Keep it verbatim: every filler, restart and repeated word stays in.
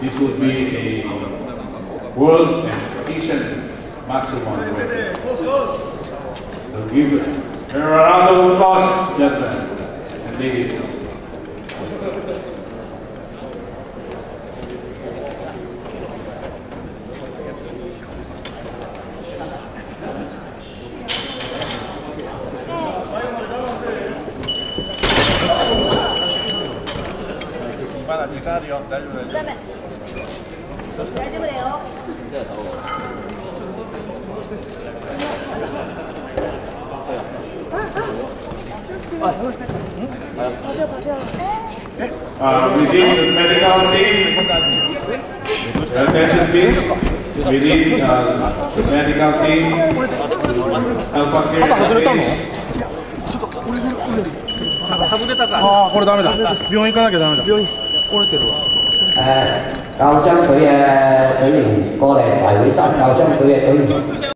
This would be a world and Asian maximum rate. So give it a round of applause, gentlemen and ladies. Uh, we need the medical team. Attention please. We need uh, the medical team. Help us here at the stage.